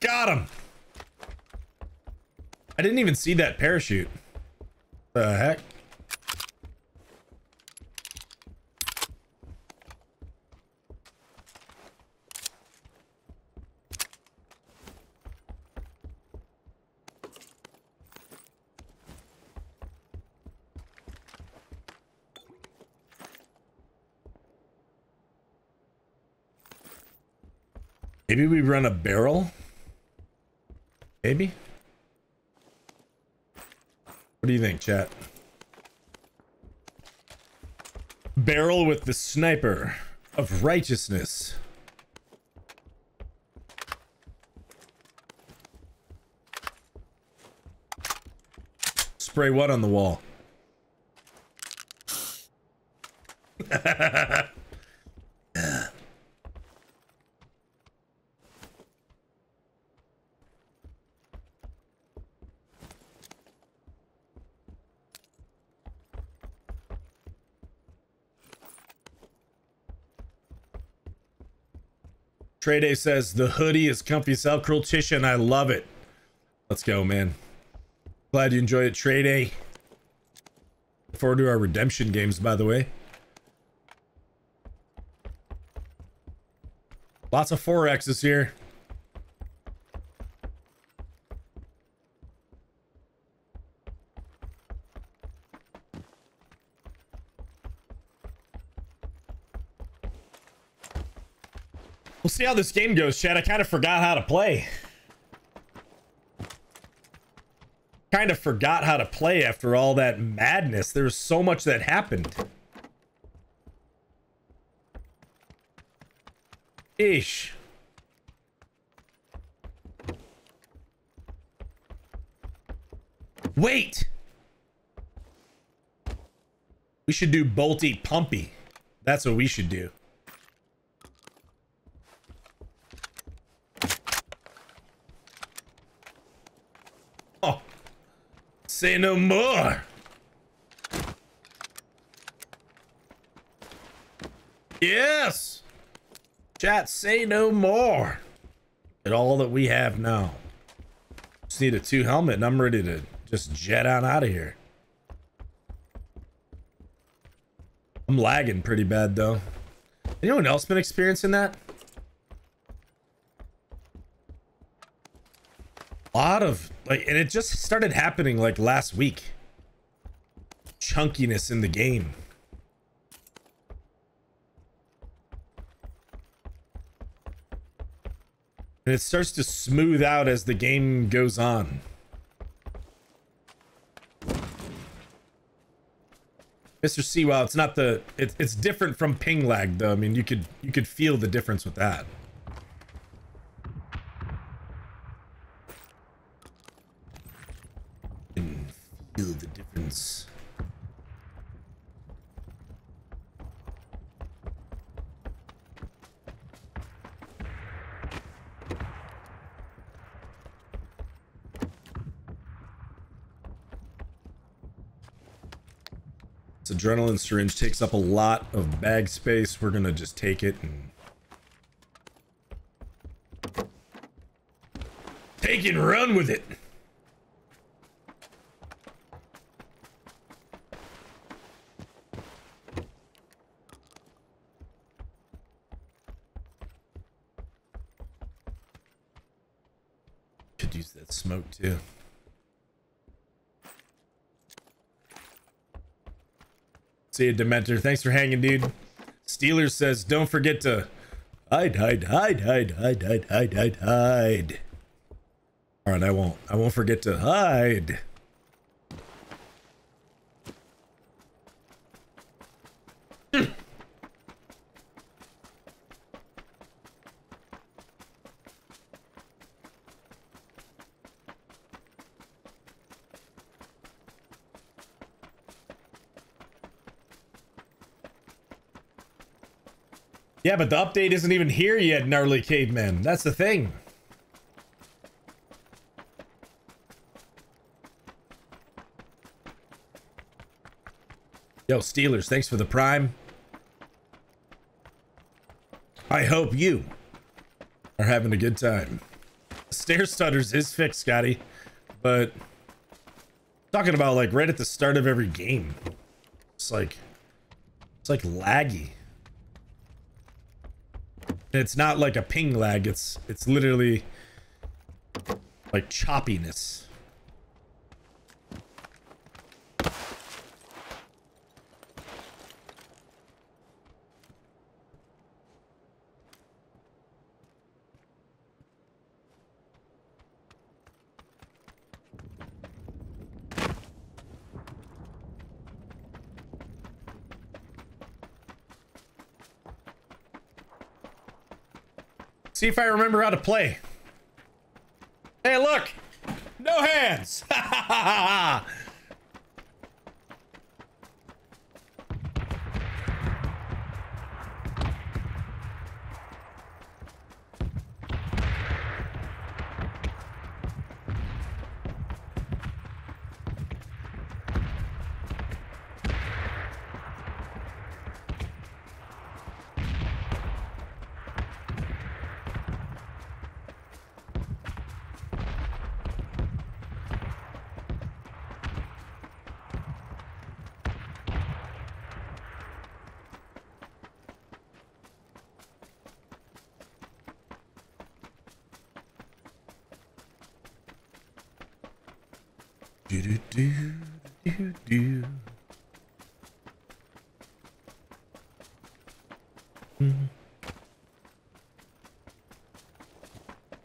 Got him. I didn't even see that parachute. The heck? Maybe we run a barrel? Maybe? What do you think, chat? Barrel with the Sniper of Righteousness. Spray what on the wall? Trey Day says the hoodie is comfy self-curl tissue and I love it. Let's go, man. Glad you enjoyed it, Trey Day. Look forward to our redemption games, by the way. Lots of 4X's here. We'll see how this game goes, chat. I kind of forgot how to play. Kind of forgot how to play after all that madness. There was so much that happened. Ish. Wait. We should do bolty pumpy. That's what we should do. Say no more. Yes. Chat, say no more. At all that we have now. Just need a 2 helmet and I'm ready to just jet on out of here. I'm lagging pretty bad though. Anyone else been experiencing that? Lot of like, and it just started happening like last week. Chunkiness in the game. And it starts to smooth out as the game goes on. Mr. Seawow, it's not the it's different from ping lag though. I mean, you could feel the difference with that. Feel the difference. This adrenaline syringe takes up a lot of bag space. We're gonna just take it and take it and run with it. Use that smoke too. See you, Dementor. Thanks for hanging, dude. Steelers says, don't forget to hide. All right, I won't forget to hide. Yeah, but the update isn't even here yet, gnarly caveman. That's the thing. Yo, Steelers, thanks for the prime. I hope you are having a good time. Stair stutters is fixed, Scotty, but talking about like right at the start of every game, it's like laggy. And it's not like a ping lag, it's literally like choppiness. See if I remember how to play. Hey, look! No hands! Ha ha ha ha!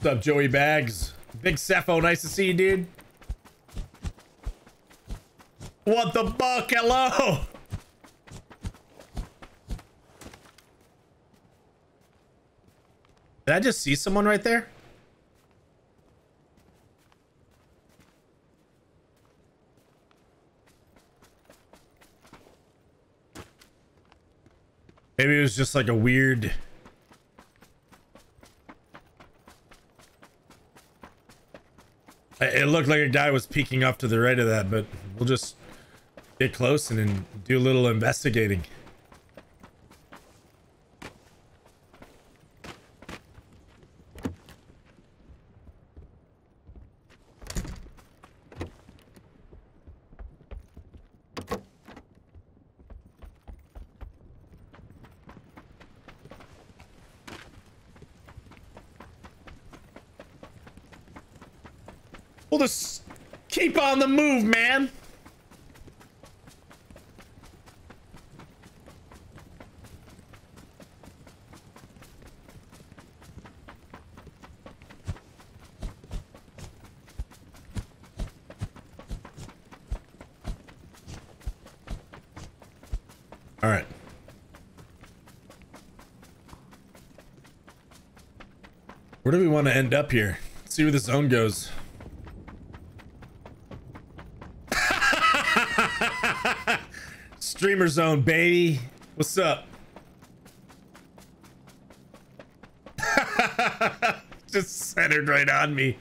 What's up, Joey Bags? Big Sepho, nice to see you, dude. What the fuck? Hello. Did I just see someone right there? Maybe it was just like a weird... It looked like a guy was peeking up to the right of that, but we'll just get close and then do a little investigating. Just keep on the move, man. All right. Where do we want to end up here? Let's see where the zone goes. Streamer zone, baby. What's up? Just centered right on me.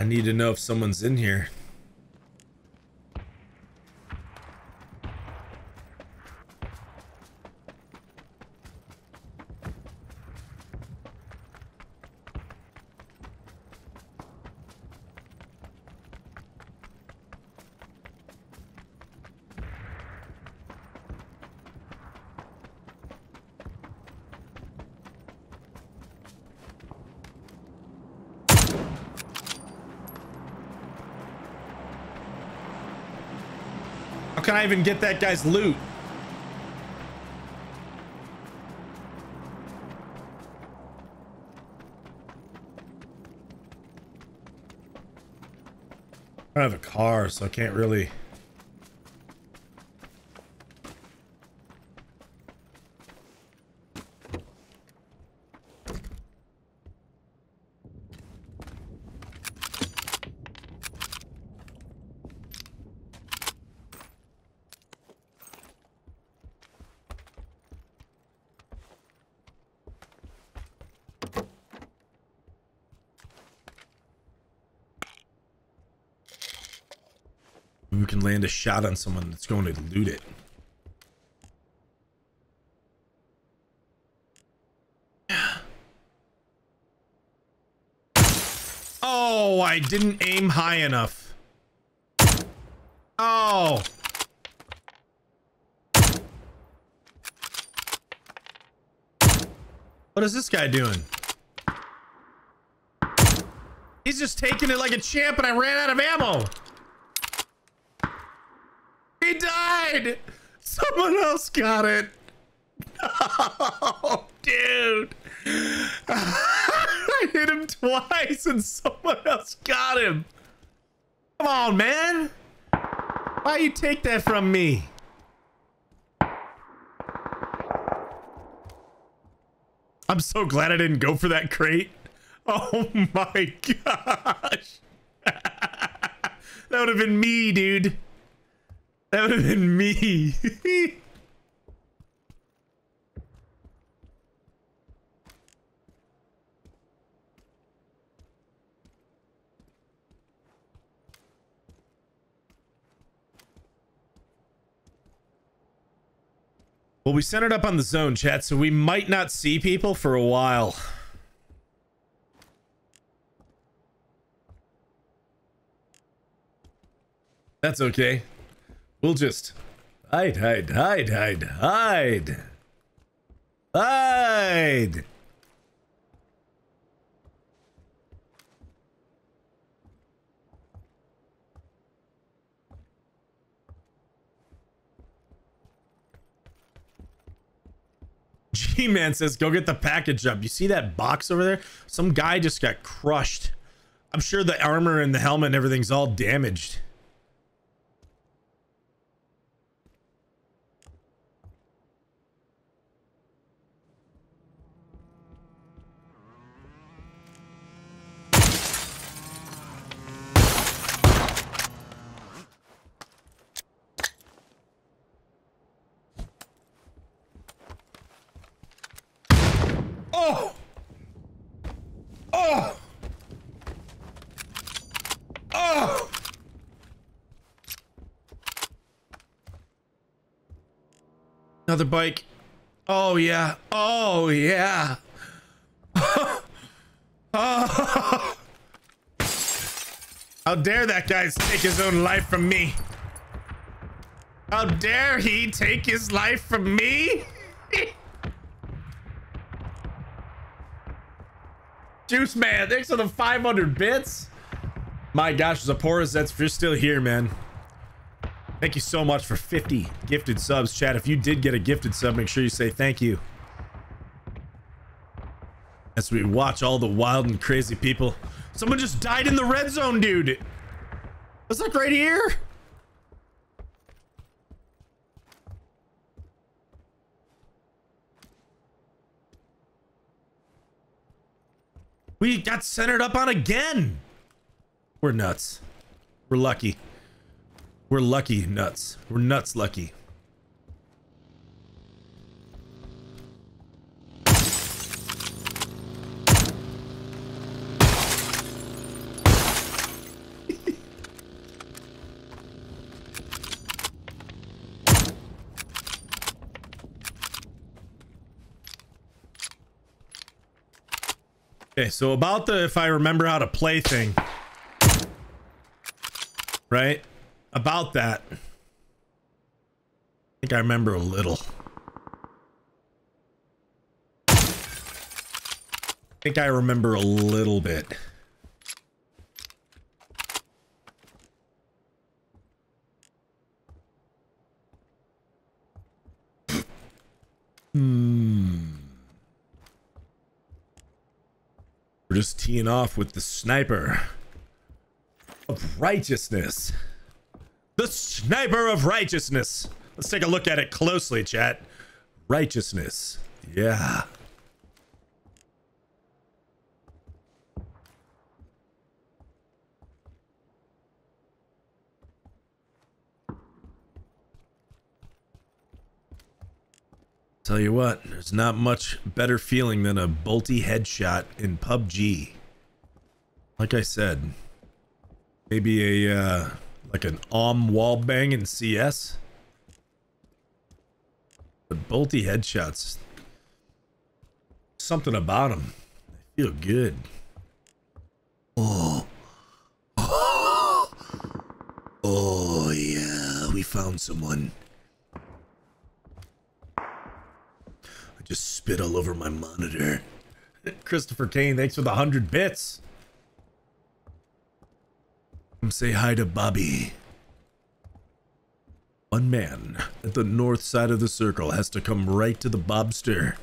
I need to know if someone's in here. Can I even get that guy's loot? I don't have a car, so I can't really. Land a shot on someone that's going to loot it. I didn't aim high enough. Oh. What is this guy doing? He's just taking it like a champ and I ran out of ammo. He died. Someone else got it. Oh, dude. I hit him twice and someone else got him. Come on, man. Why you take that from me? I'm so glad I didn't go for that crate. Oh my gosh. That would have been me, dude. That would have been me. Well, we centered up on the zone, chat, so we might not see people for a while. That's okay. We'll just hide, hide, hide, hide, hide. Hide. G-Man says, go get the package up. You see that box over there? Some guy just got crushed. I'm sure the armor and the helmet and everything's all damaged. Another bike. Oh yeah. Oh yeah. Oh. How dare that guy take his own life from me? How dare he take his life from me? Juice Man, thanks for the 500 bits. My gosh, Zaporizets, if you're still here, man. Thank you so much for 50 gifted subs, chat. If you did get a gifted sub, make sure you say thank you. As we watch all the wild and crazy people. Someone just died in the red zone, dude. Let's look right here. We got centered up on again. We're nuts. We're lucky. We're lucky nuts. We're nuts lucky. Okay, so about the if I remember how to play thing, right? About that, I think I remember a little. I think I remember a little bit. We're just teeing off with the Sniper of Righteousness. The Sniper of Righteousness. Let's take a look at it closely, chat. Righteousness. Yeah. Tell you what, there's not much better feeling than a bolty headshot in PUBG. Like I said, maybe a, like an wall bang in CS. The bolty headshots. Something about them. They feel good. Oh. found someone. I just spit all over my monitor. Christopher Kane, thanks for the 100 bits. Come say hi to Bobby. One man at the north side of the circle has to come right to the Bobster.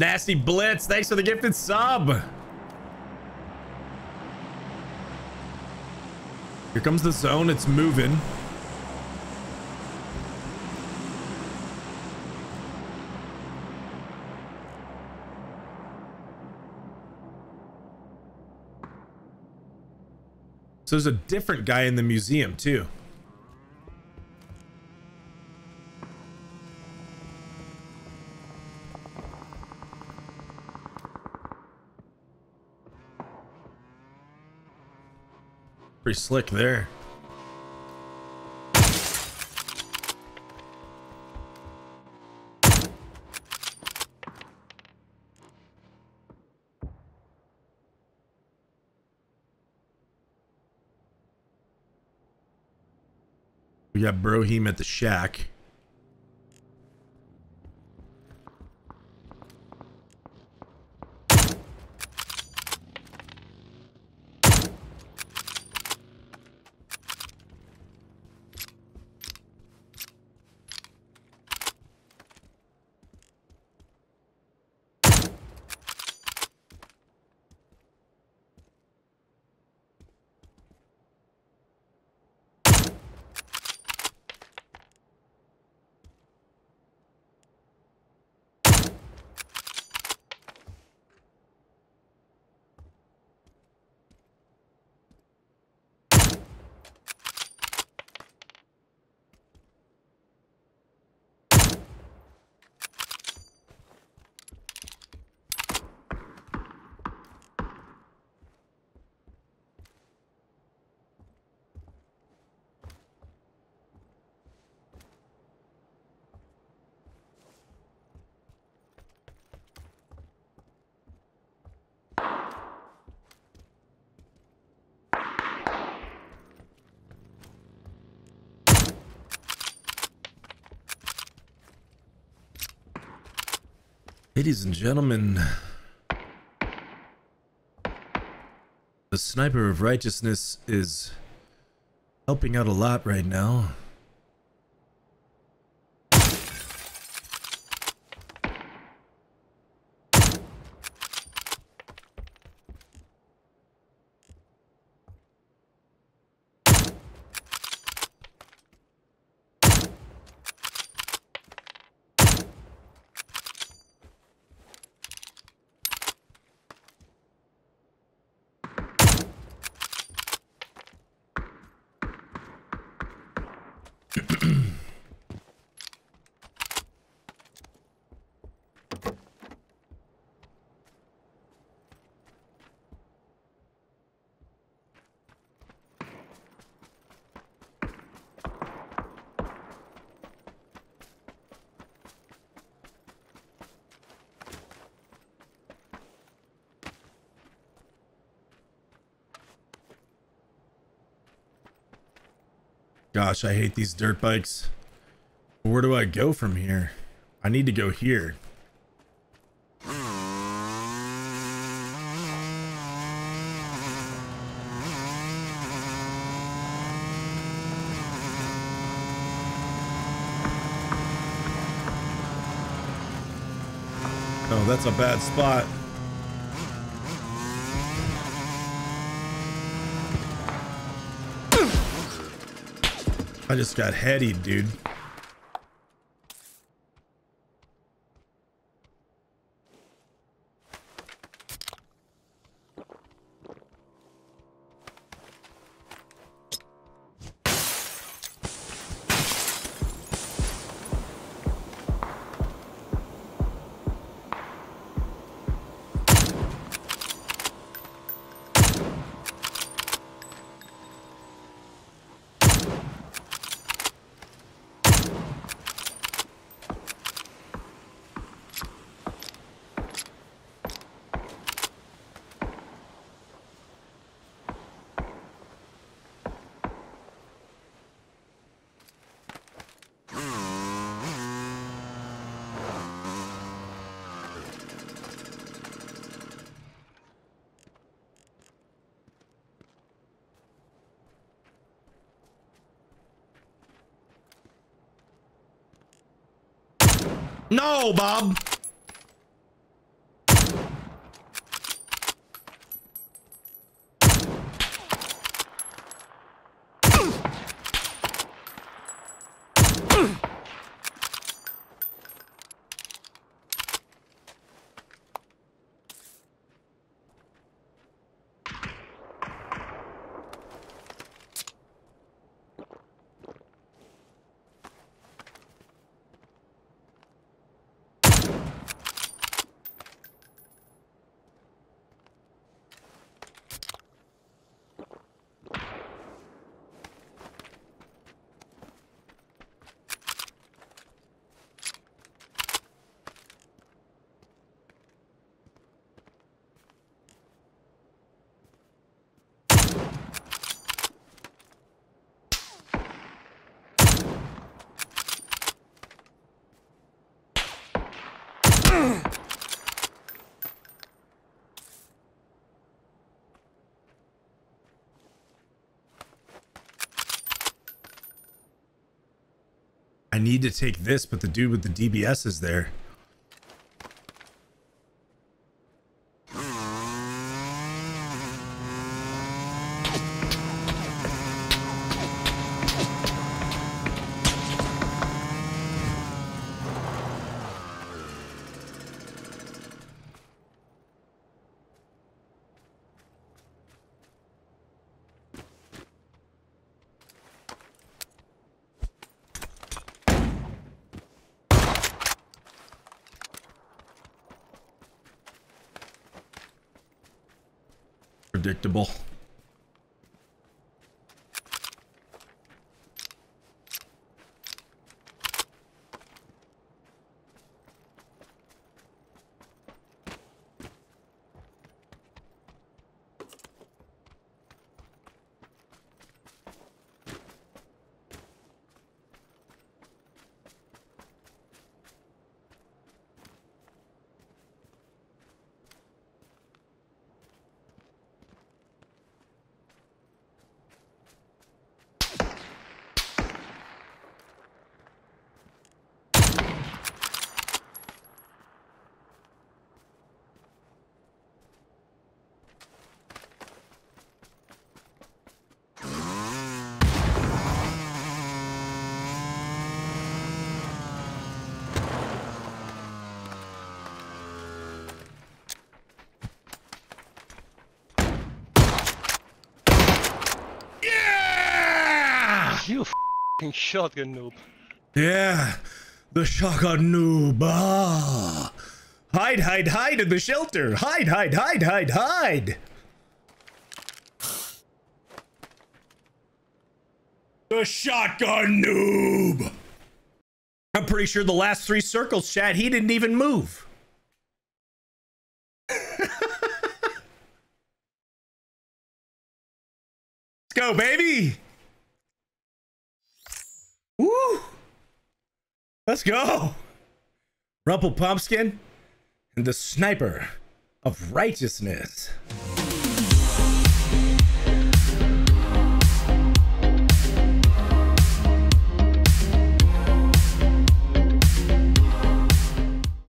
Nasty Blitz, thanks for the gifted sub. Here comes the zone, it's moving. So there's a different guy in the museum too. Pretty slick there. We got Broheem at the shack. Ladies and gentlemen, the Sniper of Righteousness is helping out a lot right now. Gosh, I hate these dirt bikes. Where do I go from here? I need to go here. Oh, that's a bad spot. I just got headied, dude. No, Bob. I need to take this, but the dude with the DBS is there. Predictable. You f***ing shotgun noob. Yeah, the shotgun noob. Ah. Hide, hide, hide in the shelter. Hide, hide, hide, hide, hide. The shotgun noob. I'm pretty sure the last three circles, chat, he didn't even move. Let's go, baby. Woo! Let's go! Rumpel Pumpskin and the Sniper of Righteousness.